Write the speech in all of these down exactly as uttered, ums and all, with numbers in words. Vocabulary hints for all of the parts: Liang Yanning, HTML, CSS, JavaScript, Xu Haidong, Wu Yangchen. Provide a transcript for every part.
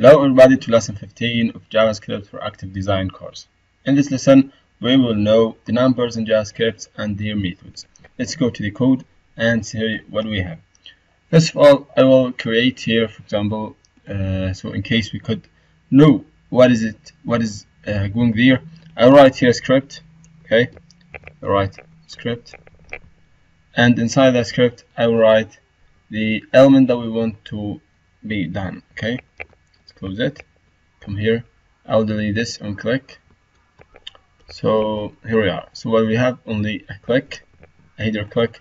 Hello everybody, to lesson fifteen of JavaScript for Active Design course. In this lesson, we will know the numbers in JavaScript and their methods. Let's go to the code and see what we have. First of all, I will create here, for example, uh, so in case we could know what is it, what is uh, going there. I write here script, okay? I write script, and inside the script, I will write the element that we want to be done, okay? Close it, come here, I'll delete this and click. So here we are. So what we have, only a click, a header click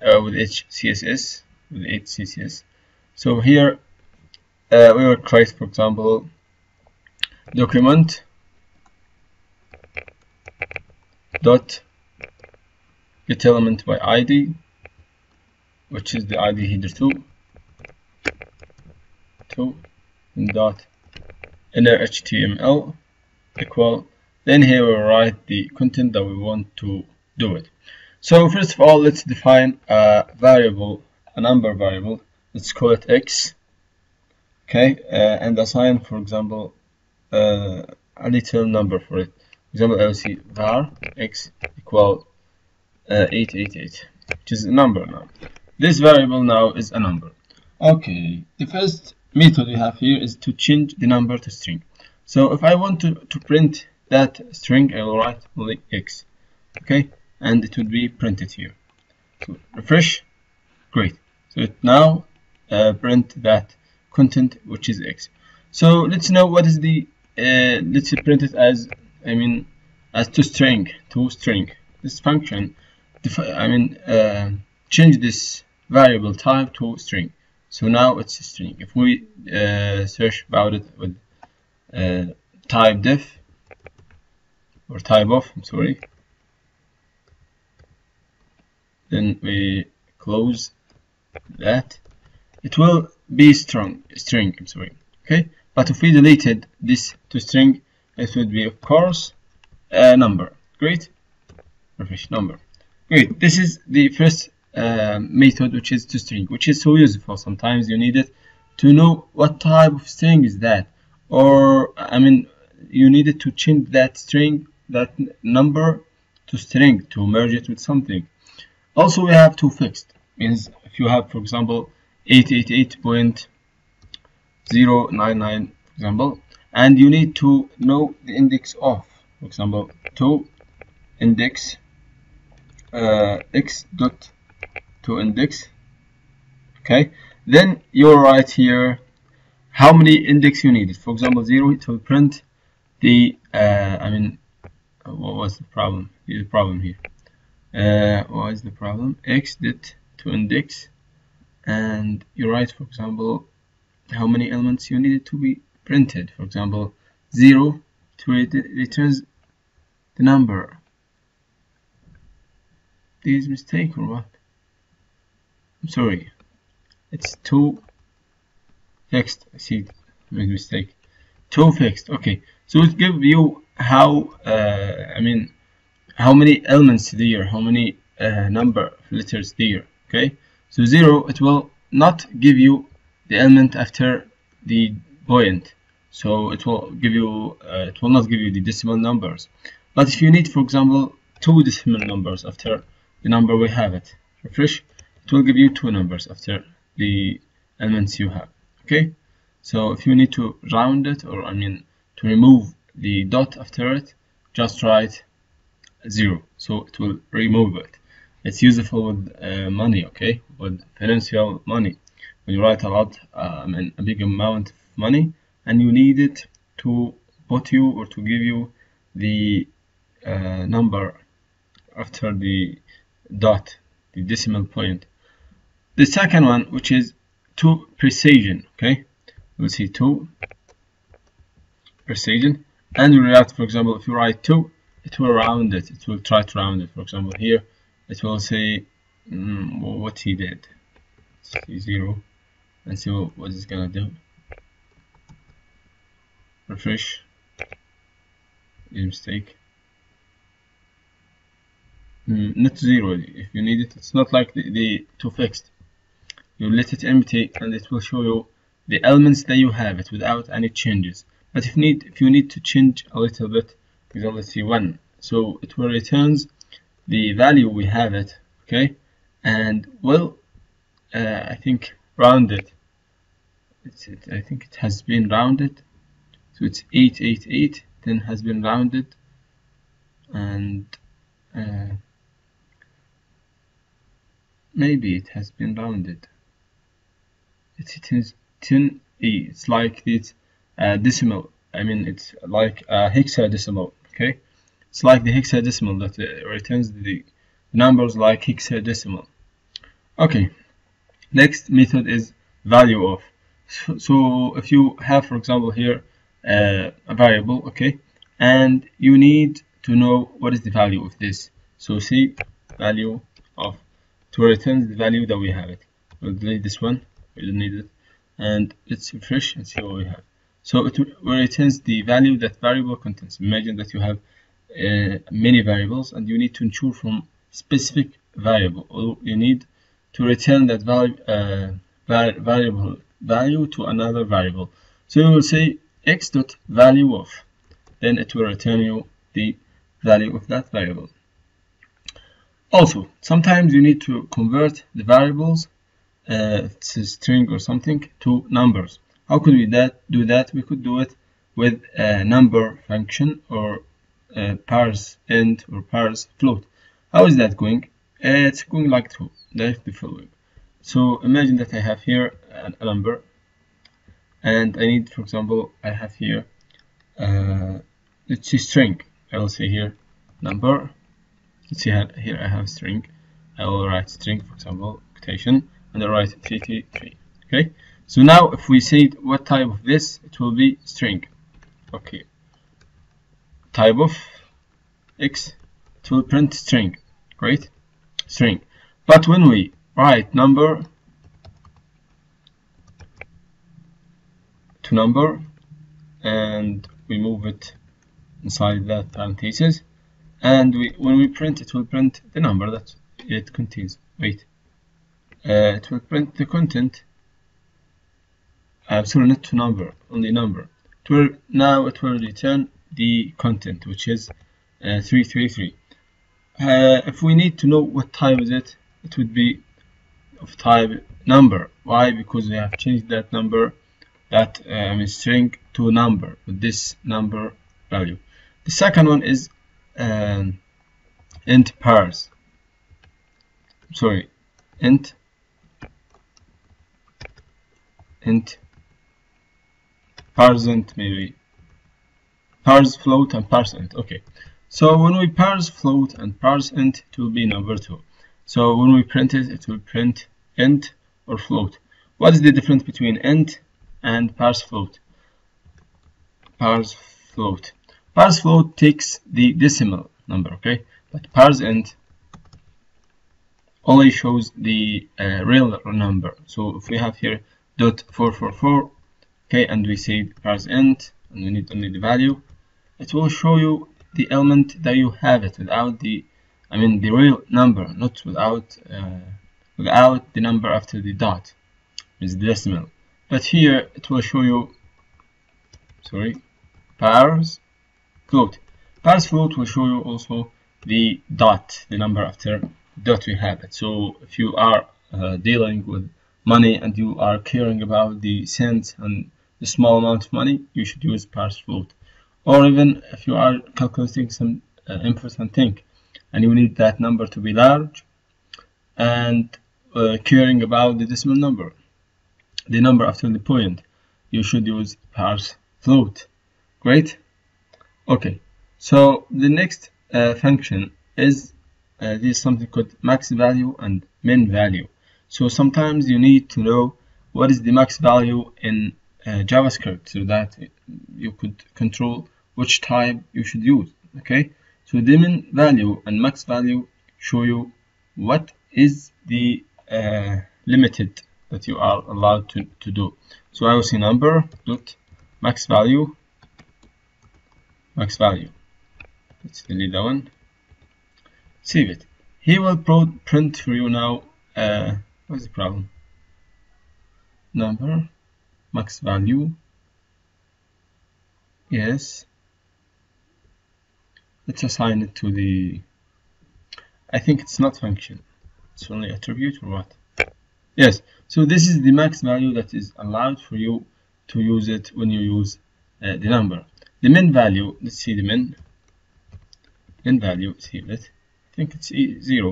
uh, with H C S S, with H C S S. So here uh, we will create, for example, document dot get element by I D, which is the I D header two, two. Dot inner H T M L equal. Then here we we'll write the content that we want to do it. So first of all, let's define a variable, a number variable. Let's call it x, okay, uh, and assign, for example, uh, a little number for it. For example, I'll see var x equal uh, eight eight eight, which is a number now. This variable now is a number. Okay, the first method we have here is to change the number to string. So if I want to, to print that string, I will write only x, okay, and it would be printed here. So refresh, great. So it now uh, print that content, which is x. So let's know what is the uh, let's print it as I mean as to string to string. This function, I mean, uh, change this variable type to string. So now it's a string. If we uh, search about it with uh, type diff or type of, I'm sorry, then we close that, it will be strong string, I'm sorry, okay. But if we deleted this to string, it would be, of course, a number. Great, refresh, number. Great. This is the first Uh, method, which is to string, which is so useful. Sometimes you need it to know what type of string is that, or I mean, you needed to change that string, that number to string, to merge it with something. Also, we have two fixed, means if you have, for example, eight eight eight point zero nine nine, for example, and you need to know the index of, for example, to index uh, x dot to index, okay, then you'll write here how many index you needed. For example, zero, it will print the uh, I mean, what was the problem? The problem here, uh, what is the problem? X did to index, and you write, for example, how many elements you needed to be printed. For example, zero, to it returns the number. This is mistake or what? Sorry, it's two fixed. I see, made mistake. Two fixed. Okay, so it gives you how uh, I mean how many elements there, how many uh, number of letters there. Okay, so zero, it will not give you the element after the point, so it will give you uh, it will not give you the decimal numbers. But if you need, for example, two decimal numbers after the number we have it, refresh. It will give you two numbers after the elements you have, okay. So if you need to round it, or I mean to remove the dot after it, just write zero, so it will remove it. It's useful with uh, money, okay, with financial money. When you write a lot, um, and a big amount of money, and you need it to put you or to give you the uh, number after the dot, the decimal point. The second one, which is to precision, okay, we'll see two precision, and we write, for example, if you write two, it will round it, it will try to round it. For example, here it will say mm, what he did, see zero, and see what, what it's gonna do. Refresh, a mistake. Mm, not zero. If you need it, it's not like the, the two fixed. You let it empty, and it will show you the elements that you have it without any changes. But if need if you need to change a little bit, because let's see one, so it will returns the value we have it, okay, and well, uh, I think rounded. It's it. I think it has been rounded, so it's eight eight eight. Then has been rounded, and uh, maybe it has been rounded. It's it is ten. It's like this uh, decimal. I mean, it's like a hexadecimal. Okay, it's like the hexadecimal that uh, returns the numbers like hexadecimal. Okay, next method is value of. So, so if you have, for example, here. Uh, a variable, okay, and you need to know what is the value of this. So see value of to return the value that we have it. We'll delete this one, we don't need it, and let's refresh and see what we have. So it returns the value that variable contains. Imagine that you have uh, many variables and you need to ensure from specific variable, or you need to return that value uh, variable value to another variable. So you will say x dot value of, then it will return you the value of that variable. Also, sometimes you need to convert the variables, uh, it's a string or something, to numbers. How could we that do that? We could do it with a number function or a parse int or parse float. How is that going? Uh, it's going like to like the following. So imagine that I have here a number. And I need, for example, I have here, uh, let's see string. I will say here number. Let's see here I have string. I will write string, for example, quotation, and I write T T three. Okay. So now if we say what type of this, it will be string. Okay. Type of X, it will print string. Great. String. But when we write number. To number, and we move it inside that parenthesis, and we when we print it will print the number that it contains. Wait, uh, it will print the content. Uh, sorry, not to number, only number. It will, now it will return the content, which is uh, three three three. Uh, if we need to know what type is it, it would be of type number. Why? Because we have changed that number. That I um, mean string to number with this number value. The second one is um, int parse. Sorry, int int parse int maybe parse float and parse int. Okay. So when we parse float and parse int, it will be number two. So when we print it, it will print int or float. What is the difference between int and parse float? Parse float. Parse float takes the decimal number, okay? But parse int only shows the uh, real number. So if we have here dot four four four, okay, and we say parse int, and we need only the value, it will show you the element that you have it without the, I mean, the real number, not without uh, without the number after the dot, is the decimal. But here it will show you, sorry, parse float. Parse float will show you also the dot, the number after dot we have it. So if you are uh, dealing with money and you are caring about the cents and the small amount of money, you should use parse float. Or even if you are calculating some uh, important thing and you need that number to be large and uh, caring about the decimal number, the number after the point, you should use parse float. Great. Okay, so the next uh, function is uh, this something called max value and min value. So sometimes you need to know what is the max value in uh, JavaScript so that you could control which type you should use. Okay, so the min value and max value show you what is the uh, limited that you are allowed to, to do. So I will say number dot max value max value. Let's delete that one. Save it. He will pro print for you now. Uh, what's the problem? Number max value, yes. Let's assign it to the, I think it's not function, it's only attribute or what? Yes, so this is the max value that is allowed for you to use it when you use uh, the number. The min value, let's see the min, min value, save it, I think it's zero.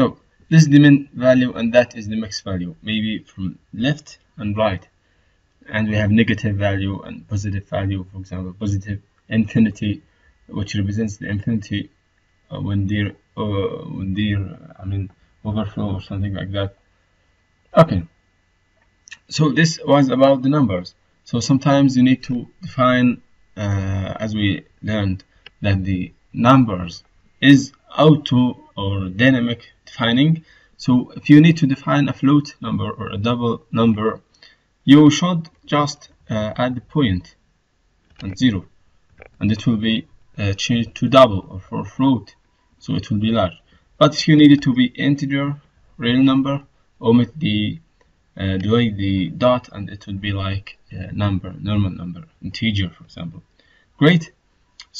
No, this is the min value and that is the max value, maybe from left and right. And we have negative value and positive value, for example, positive infinity, which represents the infinity uh, when there uh, when there I mean overflow or something like that. Okay, so this was about the numbers. So sometimes you need to define, uh, as we learned, that the numbers is auto or dynamic defining. So if you need to define a float number or a double number, you should just uh, add the point and zero, and it will be Uh, change to double, or for float, so it will be large. But if you need it to be integer, real number, omit the uh, delete the dot, and it would be like uh, number, normal number, integer, for example. Great.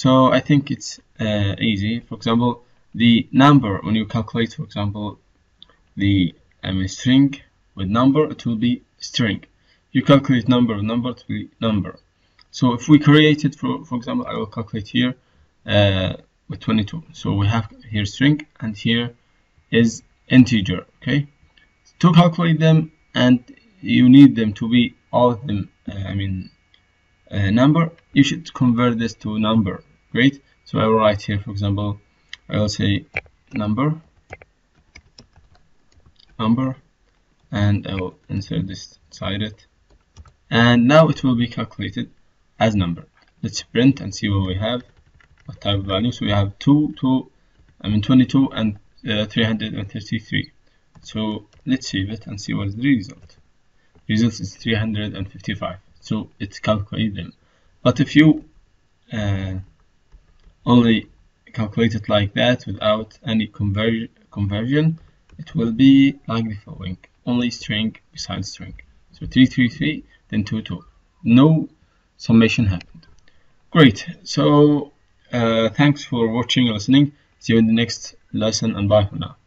So I think it's uh, easy. For example, the number, when you calculate, for example, the I mean string with number, it will be string. You calculate number, number to be number. So if we created, for, for example, I will calculate here uh, with twenty-two. So we have here string and here is integer, okay? To calculate them, and you need them to be all of them, uh, I mean, uh, number, you should convert this to number, great? So I will write here, for example, I will say number, number, and I will insert this inside it. And now it will be calculated as number. Let's print and see what we have, what type of value. So we have two, two, I mean twenty-two and uh, three hundred thirty-three. So let's save it and see what is the result. Result is three hundred fifty-five. So it's calculated them. But if you uh, only calculate it like that without any conver conversion, it will be like the following: only string beside string. So three three three, then two two. No summation happened. Great. So uh, thanks for watching and listening. See you in the next lesson, and bye for now.